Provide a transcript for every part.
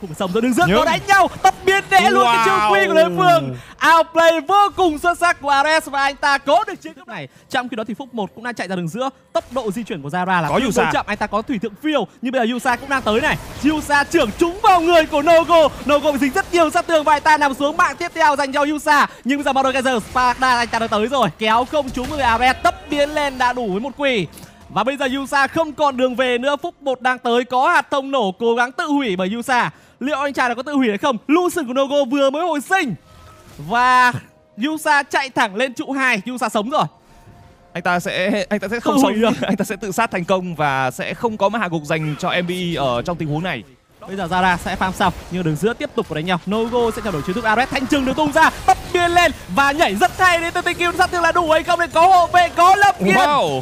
Cùng sông rồi đứng giữa có đánh nhau, tập biến đẽ luôn cái chiêu quy của Lê Phương. Outplay vô cùng xuất sắc của Ares và anh ta cố được chiếc cúp này. Trong khi đó thì Phúc 1 cũng đang chạy ra đường giữa. Tốc độ di chuyển của Zara là tương đối chậm, anh ta có thủy thượng phiêu. Nhưng bây giờ Yusa cũng đang tới này. Yusa trưởng trúng vào người của Nogo. Nogo bị dính rất nhiều sát tường và anh ta nằm xuống. Mạng tiếp theo dành cho Yusa. Nhưng bây giờ Mordekaiser Sparda anh ta đã tới rồi. Kéo không trúng người Ares, tấp biến lên đã đủ với một quỳ. Và bây giờ Yusa không còn đường về nữa. Phúc 1 đang tới, có hạt thông nổ cố gắng tự hủy bởi Yusa. Liệu anh chàng này có tự hủy hay không? Lucian của Nogo vừa mới hồi sinh. Và Yusa chạy thẳng lên trụ 2, Yusa sống rồi. Anh ta sẽ không sống được. Anh ta sẽ tự sát thành công và sẽ không có mã hạ gục dành cho MBE ở trong tình huống này. Bây giờ Zara sẽ farm xong nhưng đường giữa tiếp tục đánh nhau. Nogo sẽ trao đổi chiến thuật. Ares thanh trừng được tung ra, tấp biên lên và nhảy rất hay đến từ TQ. Sát thương là đủ hay không để có hộ vệ, có Lâm Kiên.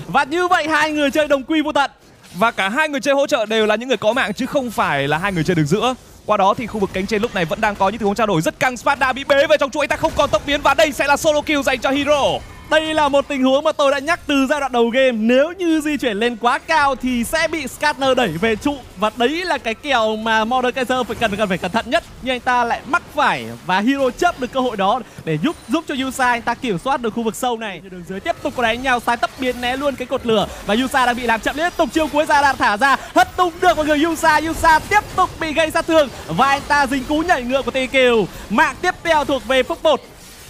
Và như vậy hai người chơi đồng quy vô tận. Và cả hai người chơi hỗ trợ đều là những người có mạng chứ không phải là hai người chơi đường giữa. Qua đó thì khu vực cánh trên lúc này vẫn đang có những tình huống trao đổi rất căng. Sparda bị bế về trong chuỗi, anh ta không còn tốc biến và đây sẽ là solo kill dành cho Hero. Đây là một tình huống mà tôi đã nhắc từ giai đoạn đầu game. Nếu như di chuyển lên quá cao thì sẽ bị Skarner đẩy về trụ. Và đấy là cái kèo mà Mordekaiser cần phải cẩn thận nhất. Nhưng anh ta lại mắc phải và Hero chấp được cơ hội đó để giúp cho Yusa anh ta kiểm soát được khu vực sâu này. Đường dưới tiếp tục có đánh nhau, sai tấp biến né luôn cái cột lửa. Và Yusa đang bị làm chậm liên tục, chiêu cuối ra đạn thả ra, hất tung được vào người Yusa. Yusa tiếp tục bị gây sát thương và anh ta dính cú nhảy ngựa của TQ. Mạng tiếp theo thuộc về Phúc 1.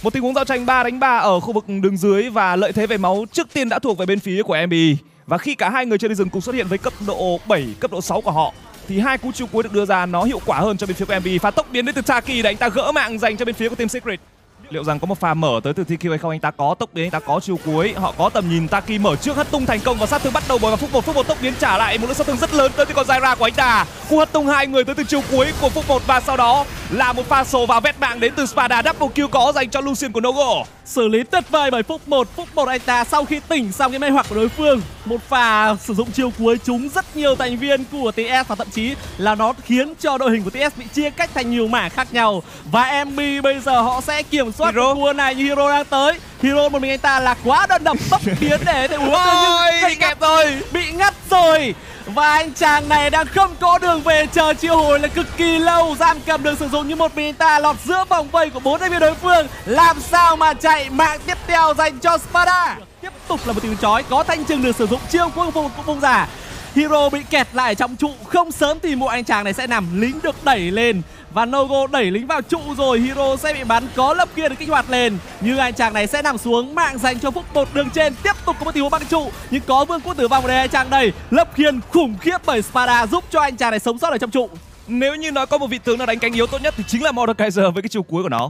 Một tình huống giao tranh 3 đánh 3 ở khu vực đường dưới và lợi thế về máu trước tiên đã thuộc về bên phía của MBE. Và khi cả hai người chơi đi rừng cùng xuất hiện với cấp độ 7, cấp độ 6 của họ thì hai cú chiêu cuối được đưa ra nó hiệu quả hơn cho bên phía của MBE. Pha tốc biến đến từ Taki để anh ta gỡ mạng dành cho bên phía của Team Secret. Liệu rằng có một pha mở tới từ TQ hay không? Anh ta có tốc biến, anh ta có chiêu cuối, họ có tầm nhìn. Taki mở trước, hất tung thành công và sát thương bắt đầu bởi vào Phúc 1 tốc biến trả lại một lưỡi sát thương rất lớn tới từ con Zyra của anh ta. Cú hất tung hai người tới từ chiêu cuối của Phúc 1 và sau đó là một pha sồ và vét mạng đến từ Sparda. Double kill có dành cho Lucian của Nogo. Xử lý tuyệt vời bởi Phúc 1. Phúc 1 anh ta sau khi tỉnh xong cái mê hoặc của đối phương, một pha sử dụng chiêu cuối trúng rất nhiều thành viên của TS và thậm chí là nó khiến cho đội hình của TS bị chia cách thành nhiều mảng khác nhau. Và MBE bây giờ họ sẽ kiểm soát cua này như Hero đang tới. Hero một mình anh ta là quá đơn độc, tốc biến để thể uống nhưng kẹp rồi, bị ngắt rồi. Và anh chàng này đang không có đường về, chờ triệu hồi là cực kỳ lâu. Giam cầm được sử dụng như một mình anh ta lọt giữa vòng vây của 4 thành viên đối phương. Làm sao mà chạy? Mạng tiếp theo dành cho Sparda. Tiếp tục là một tiếng chói, có thanh trừng được sử dụng, chiêu cuối cùng cũng bung giả. Hero bị kẹt lại trong trụ, không sớm thì muộn anh chàng này sẽ nằm. Lính được đẩy lên và Nogo đẩy lính vào trụ rồi. Hero sẽ bị bắn, có Lâm kia được kích hoạt lên nhưng anh chàng này sẽ nằm xuống. Mạng dành cho Phúc 1 đường trên. Tiếp tục có một tình huống băng trụ nhưng có Vương Quốc Tử Vong ở đây. Anh chàng này Lâm Khiên khủng khiếp bởi Sparda giúp cho anh chàng này sống sót ở trong trụ. Nếu như nói có một vị tướng nào đánh cánh yếu tốt nhất thì chính là Mordekaiser với cái chiều cuối của nó.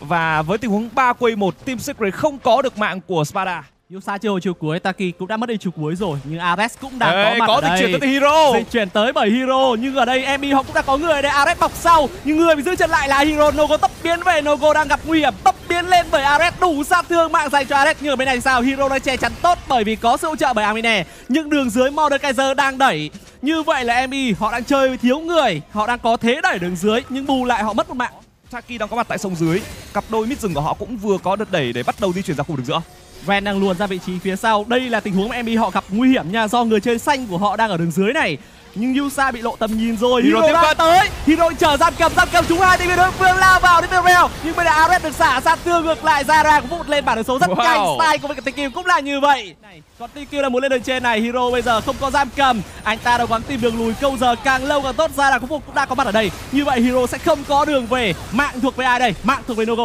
Và với tình huống 3 quay 1, Team Secret không có được mạng của Sparda. Yusa chơi hồi chiều cuối, Taki cũng đã mất đi chiều cuối rồi. Nhưng Ares cũng đang có dịch chuyển tới Hero. Dịch chuyển tới bởi Hero. Nhưng ở đây MBE họ cũng đã có người đây. Ares bọc sau, nhưng người bị giữ chân lại là Hero. Nogo tốc biến về, Nogo đang gặp nguy hiểm. Tốc biến lên bởi Ares, đủ sát thương, mạng dành cho Ares. Nhưng ở bên này sao? Hero đang che chắn tốt bởi vì có sự hỗ trợ bởi Amine. Nhưng đường dưới Mordekaiser đang đẩy. Như vậy là MBE họ đang chơi thiếu người. Họ đang có thế đẩy đường dưới nhưng bù lại họ mất một mạng. Taki đang có mặt tại sông dưới. Cặp đôi mid rừng của họ cũng vừa có đợt đẩy để bắt đầu di chuyển ra khu đường giữa. Ren đang luồn ra vị trí phía sau. Đây là tình huống mà MBE họ gặp nguy hiểm nha, do người chơi xanh của họ đang ở đường dưới này. Nhưng Yusa bị lộ tầm nhìn rồi. Hero đang tới. Hero chờ giam cầm chúng hai thì bên đối phương lao vào đến Terrell. Nhưng bên này Ares được xả sát thương ngược lại. Zara cũng vụt lên bản đồ số rất canh. Style của cái TQ cũng là như vậy. Còn TQ là muốn lên đường trên này. Hero bây giờ không có giam cầm. Anh ta đã quán tìm đường lùi câu giờ càng lâu càng tốt. Zara cũng đã có mặt ở đây. Như vậy Hero sẽ không có đường về. Mạng thuộc về ai đây? Mạng thuộc về Nogo.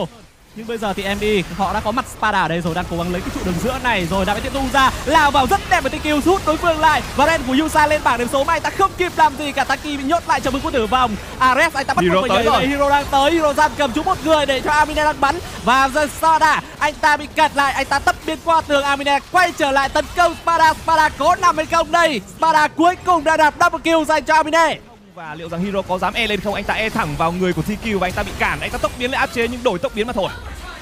Nhưng bây giờ thì MBE họ đã có mặt Sparda ở đây rồi, đang cố gắng lấy cái trụ đường giữa này rồi đã bị tiếp tung ra, lao vào rất đẹp với TQ, hút đối phương lại và Ren của Yusa lên bảng điểm số mà anh ta không kịp làm gì cả. Taki bị nhốt lại trong Vương Quốc Tử Vong. Ares anh ta bắt buộc phải nhảy. Hero đang tới, Hero giam cầm trúng một người để cho Amine đang bắn và Sparda anh ta bị kẹt lại, anh ta tấp biến qua tường. Amine quay trở lại tấn công Sparda. Sparda có nằm hay không đây? Sparda cuối cùng đã đạt double kill dành cho Amine. Và liệu rằng Hero có dám e lên không? Anh ta e thẳng vào người của TQ và anh ta bị cản. Anh ta tốc biến lại áp chế nhưng đổi tốc biến mà thôi.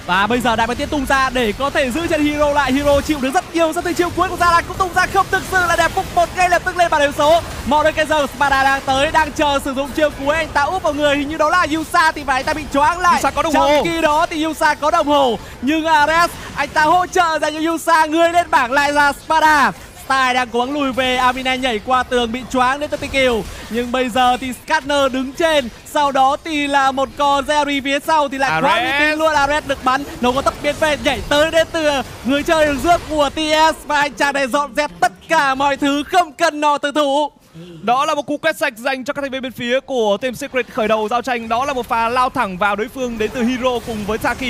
Và bây giờ đại bác tiết tung ra để có thể giữ chân Hero lại. Hero chịu đứng rất nhiều, sát thương chiêu cuối của Zara cũng tung ra không thực sự là đẹp. Phúc 1 ngay lập tức lên bảng điểm số. Mordekaiser Sparda đang tới, đang chờ sử dụng chiêu cuối. Anh ta úp vào người, hình như đó là Yusa thì phải, anh ta bị choáng lại. Yusa có đồng hồ. Trong khi đó thì Yusa có đồng hồ nhưng Ares anh ta hỗ trợ dành cho Yusa, người lên bảng lại là Sparda. Style đang cố gắng lùi về, Amine nhảy qua tường bị choáng đến từ kill. Nhưng bây giờ thì Skarner đứng trên, sau đó thì là một con Zeri phía sau thì lại quá uy tín luôn. Ares được bắn, nó có tốc biến về nhảy tới đến từ người chơi đường rước của TS và anh chàng này dọn dẹp tất cả mọi thứ, không cần nó từ thủ. Đó là một cú quét sạch dành cho các thành viên bên phía của Team Secret khởi đầu giao tranh. Đó là một pha lao thẳng vào đối phương đến từ Hero cùng với Taki.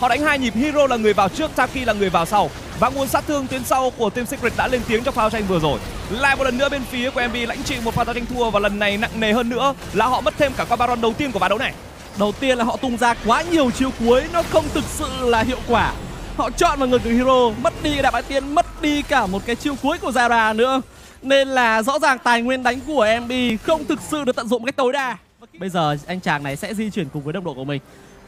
Họ đánh hai nhịp, Hero là người vào trước, Taki là người vào sau. Và nguồn sát thương tuyến sau của Team Secret đã lên tiếng trong pha giao tranh vừa rồi. Lại một lần nữa bên phía của MB lãnh chịu một pha giao tranh thua, và lần này nặng nề hơn nữa là họ mất thêm cả con Baron đầu tiên của ván đấu này. Đầu tiên là họ tung ra quá nhiều chiêu cuối, nó không thực sự là hiệu quả. Họ chọn vào người của Hero, mất đi đạp bãi tiên, mất đi cả một cái chiêu cuối của Zara nữa. Nên là rõ ràng tài nguyên đánh của MB không thực sự được tận dụng cách tối đa. Bây giờ anh chàng này sẽ di chuyển cùng với đồng đội của mình.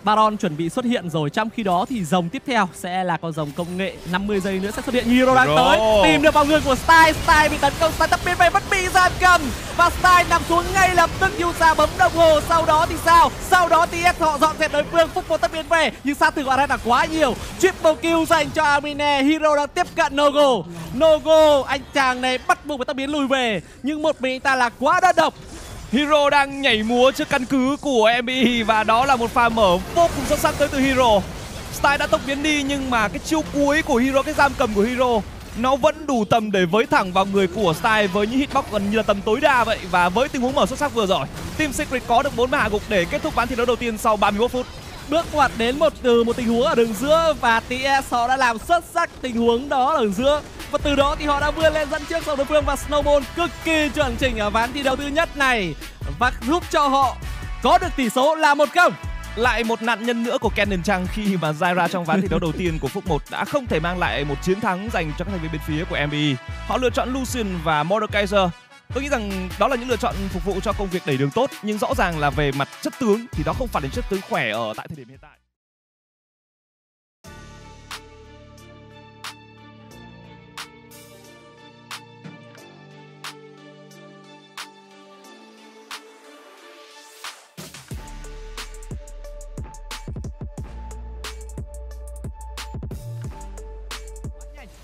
Baron chuẩn bị xuất hiện rồi, trong khi đó thì rồng tiếp theo sẽ là con rồng công nghệ, 50 giây nữa sẽ xuất hiện. Hero đang tới, tìm được vào người của Style, Style bị tấn công, Style tấp biến về, bất bị ra cầm. Và Style nằm xuống ngay lập tức, Yusa bấm đồng hồ, sau đó thì sao? Sau đó thì TS họ dọn dẹp đối phương, phúc một tấp biến về, nhưng sát thử của Ares là quá nhiều. Triple kill dành cho Amine, Hero đang tiếp cận Nogo. Nogo, anh chàng này bắt buộc phải tấp biến lùi về, nhưng một mình anh ta là quá đơn độc. Hero đang nhảy múa trước căn cứ của MBE và đó là một pha mở vô cùng xuất sắc tới từ Hero. Style đã tốc biến đi nhưng mà cái chiêu cuối của Hero, cái giam cầm của Hero nó vẫn đủ tầm để với thẳng vào người của Style với những hitbox gần như là tầm tối đa vậy. Và với tình huống mở xuất sắc vừa rồi, Team Secret có được 4 mã hạ gục để kết thúc ván thi đấu đầu tiên sau 31 phút. Bước ngoặt đến từ một tình huống ở đường giữa và TS họ đã làm xuất sắc tình huống đó ở đường giữa. Và từ đó thì họ đã vươn lên dẫn trước sau đối phương, và Snowball cực kỳ chuẩn chỉnh ở ván thi đấu thứ nhất này và giúp cho họ có được tỷ số là 1-0. Lại một nạn nhân nữa của Cannon Trăng khi mà Zyra trong ván thi đấu đầu tiên của phút 1 đã không thể mang lại một chiến thắng dành cho các thành viên bên phía của MBE. Họ lựa chọn Lucian và Mordekaiser. Tôi nghĩ rằng đó là những lựa chọn phục vụ cho công việc đẩy đường tốt, nhưng rõ ràng là về mặt chất tướng thì nó không phản đến chất tướng khỏe ở tại thời điểm hiện tại.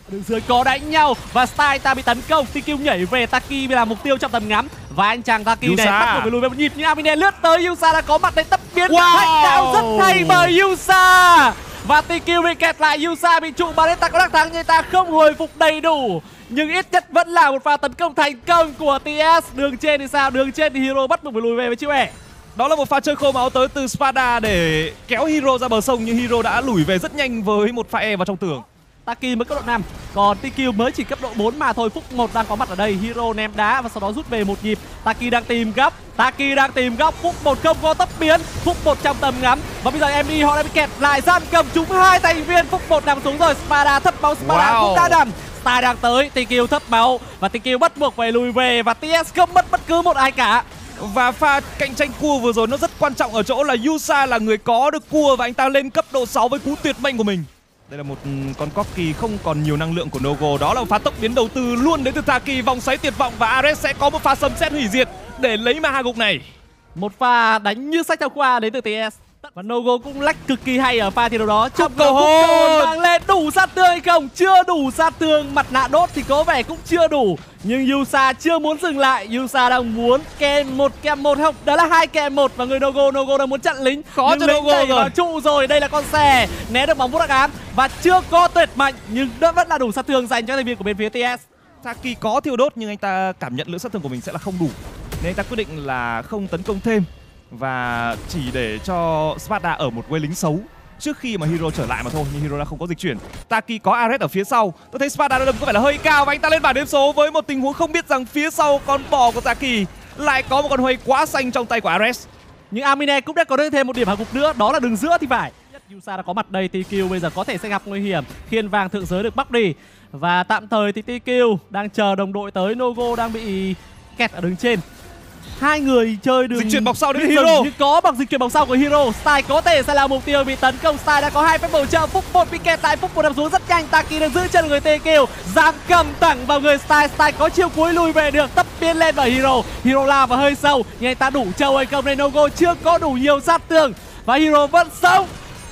Đường dưới có đánh nhau và Style ta bị tấn công, TQ nhảy về, Taki là mục tiêu trong tầm ngắm. Và anh chàng Taki này bắt buộc phải lùi về một nhịp, nhưng Amine lướt tới, Yusa đã có mặt để tấp biến. Hack đạo rất hay bởi Yusa. Và TQ bị kẹt lại, Yusa bị trụ, Barretta có đắc thắng nhưng ta không hồi phục đầy đủ. Nhưng ít nhất vẫn là một pha tấn công thành công của TS. Đường trên thì sao? Đường trên thì Hero bắt buộc phải lùi về với chiêu E. Đó là một pha chơi khô máu tới từ Spada để kéo Hero ra bờ sông, nhưng Hero đã lùi về rất nhanh với một pha E vào trong tường. Taki mới cấp độ 5, còn TQ mới chỉ cấp độ 4 mà thôi. Phúc 1 đang có mặt ở đây, Hero ném đá và sau đó rút về một nhịp. Taki đang tìm góc, Phúc 1 không có tấp biến, Phúc 1 trong tầm ngắm. Và bây giờ MD họ đã bị kẹt lại, gian cầm trúng hai thành viên, Phúc 1 nằm xuống rồi, Spada thấp máu, Spada cũng đã nằm. Style đang tới, TQ thấp máu và TQ bắt buộc phải lùi về và TS không mất bất cứ một ai cả. Và pha cạnh tranh cua vừa rồi nó rất quan trọng ở chỗ là Yusa là người có được cua và anh ta lên cấp độ 6 với cú tuyệt mệnh của mình. Đây là một con Corki không còn nhiều năng lượng của Nogo. Đó là một pha tốc biến đầu tư luôn đến từ Taki, vòng xoáy tuyệt vọng và Ares sẽ có một pha sấm sét hủy diệt để lấy mã hạ gục này. Một pha đánh như sách giáo khoa đến từ TS. Và Nogo cũng lách cực kỳ hay ở pha thi đấu đó. Trong cầu hôn mang lên đủ sát thương hay không? Chưa đủ sát thương, mặt nạ đốt thì có vẻ cũng chưa đủ. Nhưng Yusa chưa muốn dừng lại, Yusa đang muốn kèm một không, đó là 2 kèm 1 và người Nogo đang muốn chặn lính. Khó cho Nogo rồi. Vào trụ rồi, đây là con xe né được bóng vút đặc ám và chưa có tuyệt mạnh nhưng đó vẫn là đủ sát thương dành cho thành viên của bên phía TS. Taki có thiêu đốt nhưng anh ta cảm nhận lượng sát thương của mình sẽ là không đủ nên anh ta quyết định là không tấn công thêm và chỉ để cho Sparta ở một quê lính xấu trước khi mà Hero trở lại mà thôi. Nhưng Hero đã không có dịch chuyển. Taki có Ares ở phía sau. Tôi thấy Sparta đã đâm có vẻ là hơi cao và anh ta lên bảng đếm số với một tình huống không biết rằng phía sau con bò của Taki lại có một con Huey quá xanh trong tay của Ares. Nhưng Amine cũng đã có thêm một điểm hạ gục nữa, đó là đường giữa thì phải. Yusa đã có mặt đây, TQ bây giờ có thể sẽ gặp nguy hiểm. Khiên vàng thượng giới được bóc đi và tạm thời thì TQ đang chờ đồng đội tới. Nogo đang bị kẹt ở đường trên. Hai người chơi đường dịch chuyển bọc sau đến Hero nhưng có bằng dịch chuyển bọc sau của Hero. Style có thể sẽ là mục tiêu bị tấn công. Style đã có 2 phép bổ trợ, Phúc 1 bị kẹt tại, Phúc 1 đập xuống rất nhanh. Taki đang giữ chân người TQ, giáng cầm thẳng vào người Style. Style có chiêu cuối lùi về được, tấp biến lên bởi Hero. Hero lao và hơi sâu nhưng anh ta đủ trâu hay không đây? Nogo chưa có đủ nhiều sát thương và Hero vẫn sống.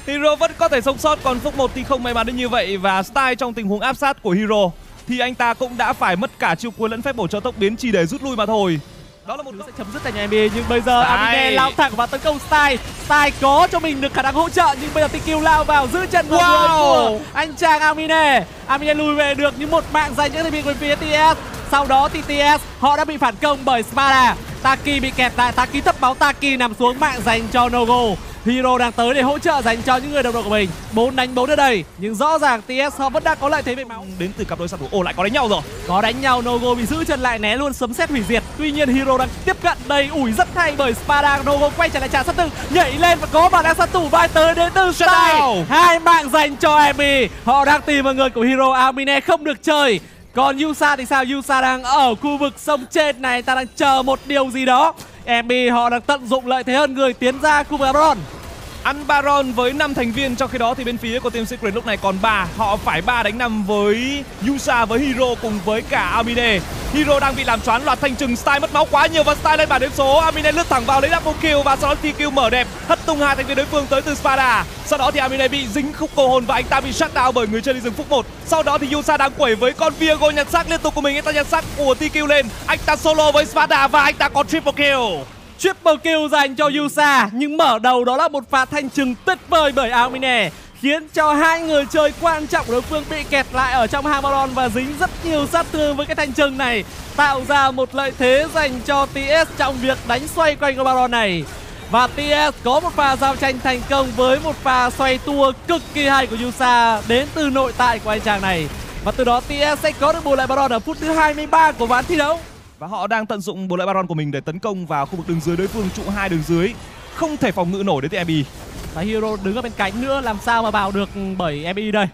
Hero vẫn có thể sống sót, còn Phúc 1 thì không may mắn đến như vậy. Và Style trong tình huống áp sát của Hero thì anh ta cũng đã phải mất cả chiêu cuối lẫn phép bổ trợ tốc biến chỉ để rút lui mà thôi. Đó là một thứ sẽ chấm dứt thành MBE, nhưng bây giờ Amine lao thẳng vào tấn công Style. Style có cho mình được khả năng hỗ trợ, nhưng bây giờ TQ lao vào giữ chân vào người của anh chàng Amine. Amine lùi về được nhưng một mạng giành những thiết bị của phía TS. Sau đó thì TS họ đã bị phản công bởi Sparta. Taki bị kẹt lại, Taki thấp báo, Taki nằm xuống, mạng dành cho Nogo. Hero đang tới để hỗ trợ dành cho những người đồng đội của mình. 4 đánh 4 ở đây, nhưng rõ ràng TS họ vẫn đang có lợi thế về máu đến từ cặp đôi sát thủ. Ồ, lại có đánh nhau rồi. Có đánh nhau, Nogo bị giữ chân lại, né luôn sấm sét hủy diệt. Tuy nhiên Hero đang tiếp cận đầy ủi rất hay bởi Sparta. Nogo quay trở lại trả sát thủ, nhảy lên và có bạn đang sát thủ bay tới đến từ Style. 2 mạng dành cho Ami. Họ đang tìm vào người của Hero. Amine không được chơi. Còn Yusa thì sao? Yusa đang ở khu vực sông trên này, ta đang chờ một điều gì đó. MBE họ đang tận dụng lợi thế hơn người, tiến ra khu vực Baron. Ăn Baron với 5 thành viên, trong khi đó thì bên phía của Team Secret lúc này còn 3. Họ phải 3 đánh 5 với Yusa, với Hero cùng với cả Amine. Hero đang bị làm choán loạt thanh trừng, Style mất máu quá nhiều và Style lên bản điểm số. Amine lướt thẳng vào lấy double kill và sau đó TQ mở đẹp, hất tung 2 thành viên đối phương tới từ Sparta. Sau đó thì Amine bị dính khúc cầu hồn và anh ta bị shutdown bởi người chơi đi rừng phút 1. Sau đó thì Yusa đang quẩy với con Viego nhặt xác liên tục của mình, anh ta nhặt xác của TQ lên. Anh ta solo với Sparta và anh ta có triple kill. Triple kill dành cho Yusa, nhưng mở đầu đó là một pha thanh trừng tuyệt vời bởi Amine, khiến cho 2 người chơi quan trọng của đối phương bị kẹt lại ở trong hang Baron và dính rất nhiều sát thương với cái thanh trừng này, tạo ra một lợi thế dành cho TS trong việc đánh xoay quanh con Baron này. Và TS có một pha giao tranh thành công với một pha xoay tua cực kỳ hay của Yusa đến từ nội tại của anh chàng này. Và từ đó TS sẽ có được bù lại Baron ở phút thứ 23 của ván thi đấu. Và họ đang tận dụng bộ lợi Baron của mình để tấn công vào khu vực đường dưới đối phương, trụ 2 đường dưới không thể phòng ngự nổi đến từ MBE. Và Hero đứng ở bên cánh nữa, làm sao mà vào được bởi MBE đây.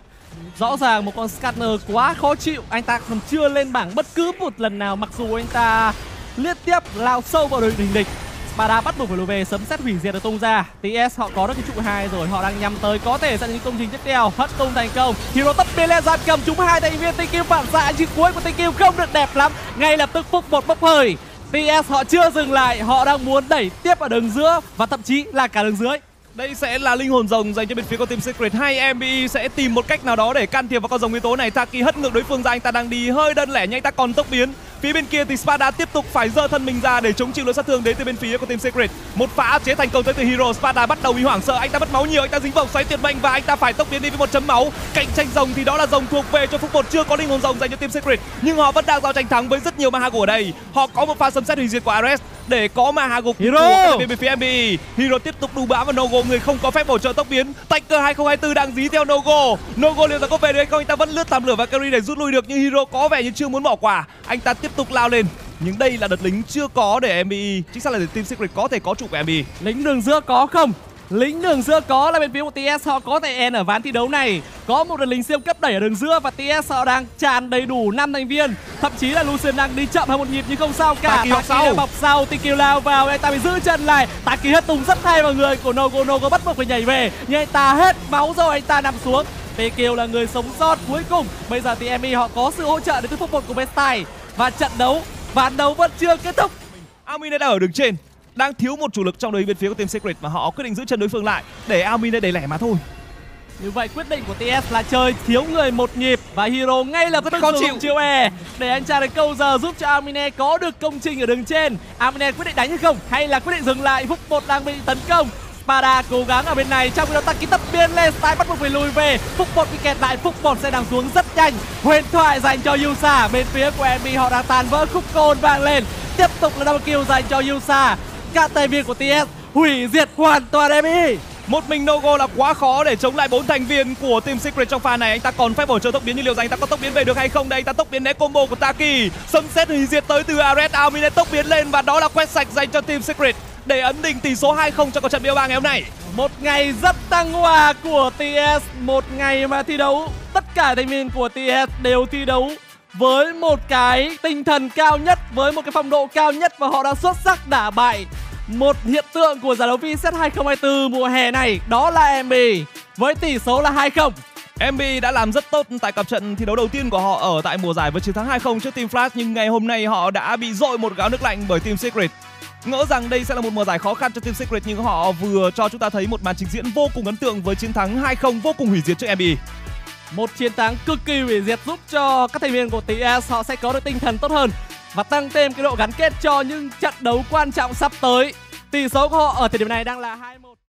Rõ ràng một con Scanner quá khó chịu, anh ta còn chưa lên bảng bất cứ một lần nào mặc dù anh ta liên tiếp lao sâu vào đội địch. Sparta bắt buộc phải lùi về, sấm sét hủy diệt được tung ra. TS họ có được cái trụ 2 rồi, họ đang nhắm tới có thể sẽ những công trình tiếp theo. Hất tung thành công, Hero tấp biến lên dàn cầm trúng 2 thành viên. TQ phản xạ, nhưng cuối của TQ không được đẹp lắm, ngay lập tức phúc 1 bốc hơi. TS họ chưa dừng lại, họ đang muốn đẩy tiếp ở đường giữa và thậm chí là cả đường dưới. Đây sẽ là linh hồn rồng dành cho bên phía của Team Secret. Hay MBE sẽ tìm một cách nào đó để can thiệp vào con rồng nguyên tố này. Taki hất ngược đối phương ra, anh ta đang đi hơi đơn lẻ nhưng anh ta còn tốc biến. Phía bên kia thì Sparta tiếp tục phải dơ thân mình ra để chống chịu lối sát thương đến từ bên phía của Team Secret. Một pha áp chế thành công tới từ Hero. Sparta bắt đầu bị hoảng sợ, anh ta mất máu nhiều, anh ta dính vòng xoáy tuyệt mệnh và anh ta phải tốc biến đi với 1 chấm máu. Cạnh tranh rồng thì đó là rồng thuộc về cho phút 1, chưa có linh hồn rồng dành cho Team Secret, nhưng họ vẫn đang giao tranh thắng với rất nhiều Mahago ở đây. Họ có một pha sấm sét hủy diệt của Ares để có Mahago của bên phía MBE. Hero tiếp tục đu bám vào Nogo, người không có phép bổ trợ tốc biến. Tanker 2024 đang dí theo Nogo. Nogo liệu rằng có về được hay không, anh ta vẫn lướt tạm lửa và carry để rút lui được, nhưng Hero có vẻ như chưa muốn bỏ quả, anh ta tiếp tục lao lên. Nhưng đây là đợt lính chưa có để MBE, chính xác là để Team Secret có thể có trụ của MBE. Lính đường giữa có không? Lính đường giữa có, là bên phía của TS họ có thể end ở ván thi đấu này. Có một đợt lính siêu cấp đẩy ở đường giữa và TS họ đang tràn đầy đủ 5 thành viên. Thậm chí là Lucian đang đi chậm hơn một nhịp nhưng không sao cả. Taki đã bọc sau, TQ lao vào, anh ta bị giữ chân lại. Taki hất tung rất hay vào người của Nogo, Nogo bắt buộc phải nhảy về nhưng anh ta hết máu rồi, anh ta nằm xuống. TQ là người sống sót cuối cùng. Bây giờ thì MBE họ có sự hỗ trợ đến từ phút 1 của Bestyle. Và ván đấu vẫn chưa kết thúc. Amine đã ở đường trên, đang thiếu một chủ lực trong đội bên phía của Team Secret mà họ quyết định giữ chân đối phương lại để Amine đẩy lẻ mà thôi. Như vậy quyết định của TS là chơi thiếu người 1 nhịp và Hero ngay lập tức có chiêu E để anh chàng đến câu giờ giúp cho Amine có được công trình ở đường trên. Amine quyết định đánh hay không, hay là quyết định dừng lại? Phút 1 đang bị tấn công, Sparta cố gắng ở bên này, trong khi đó Taki tập biên lên, Style bắt buộc phải lùi về. Phúc 1 bị kẹt lại, Phúc 1 sẽ nằm xuống rất nhanh. Huyền thoại dành cho Yusa, bên phía của MBE họ đang tàn vỡ, khúc côn vang lên. Tiếp tục là double kill dành cho Yusa. Các tay viên của TS hủy diệt hoàn toàn MBE. Một mình Nogo là quá khó để chống lại 4 thành viên của Team Secret trong pha này. Anh ta còn phải bổ trợ tốc biến, như liệu rằng anh ta có tốc biến về được hay không đây. Anh ta tốc biến né combo của Taki, sấm sét hủy diệt tới từ Ares. Amine tốc biến lên và đó là quét sạch dành cho Team Secret để ấn định tỷ số 2-0 cho trận BO3 ngày hôm nay. Một ngày rất tăng hòa của TS, một ngày mà thi đấu tất cả thành viên của TS đều thi đấu với một cái tinh thần cao nhất, với một cái phong độ cao nhất và họ đã xuất sắc đả bại một hiện tượng của giải đấu VCS 2024 mùa hè này, đó là MBE với tỷ số là 2-0. MBE đã làm rất tốt tại cặp trận thi đấu đầu tiên của họ ở tại mùa giải với chiến thắng 2-0 trước Team Flash, nhưng ngày hôm nay họ đã bị dội một gáo nước lạnh bởi Team Secret. Ngỡ rằng đây sẽ là một mùa giải khó khăn cho Team Secret nhưng họ vừa cho chúng ta thấy một màn trình diễn vô cùng ấn tượng với chiến thắng 2-0 vô cùng hủy diệt trước MBE. Một chiến thắng cực kỳ hủy diệt giúp cho các thành viên của TS họ sẽ có được tinh thần tốt hơn và tăng thêm cái độ gắn kết cho những trận đấu quan trọng sắp tới. Tỷ số của họ ở thời điểm này đang là 2-1.